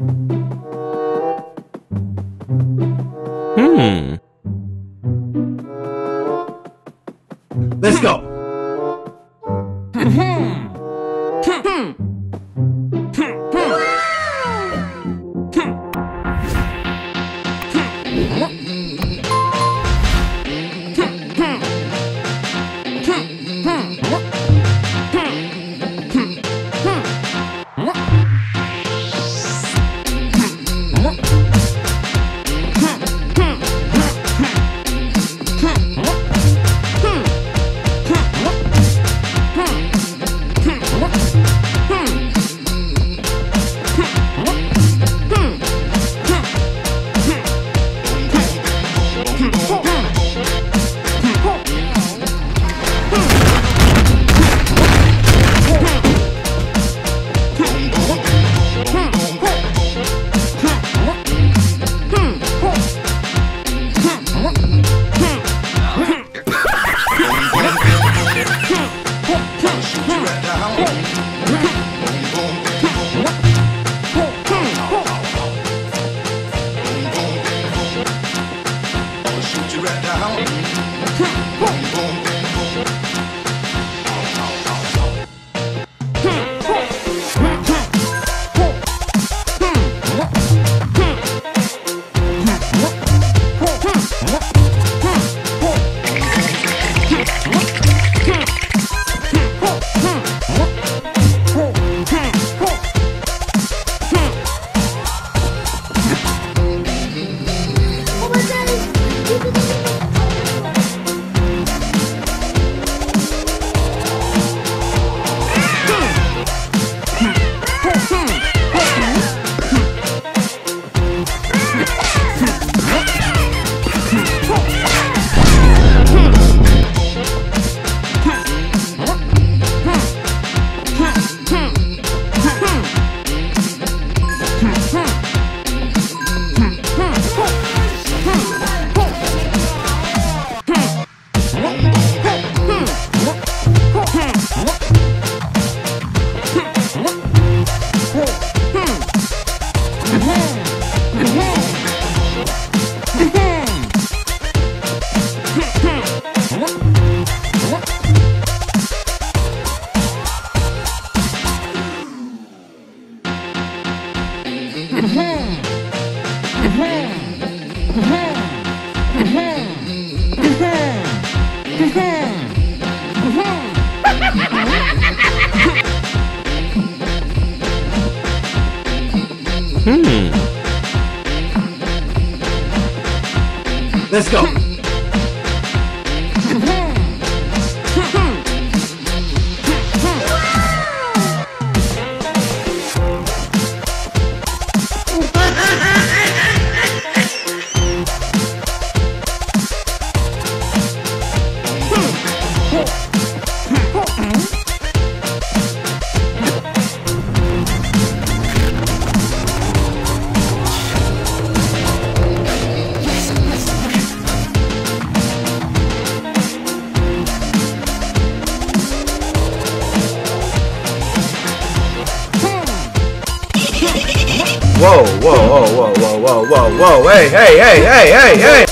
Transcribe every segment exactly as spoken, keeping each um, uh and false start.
Hmm. Let's go. Let's go. Whoa, whoa, whoa, whoa, whoa, whoa, whoa, whoa, hey, hey, hey, hey, hey, hey! Yeah.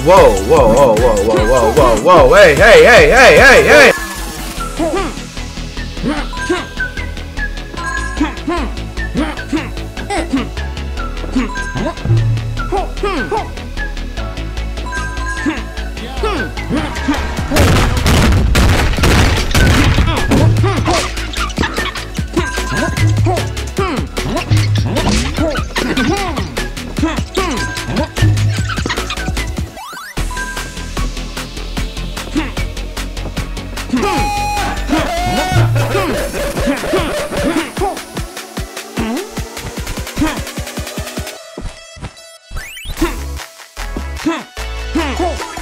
Whoa, whoa, whoa, whoa, whoa, whoa, whoa, whoa, hey, hey, hey, hey, hey, hey! Huh. Huh.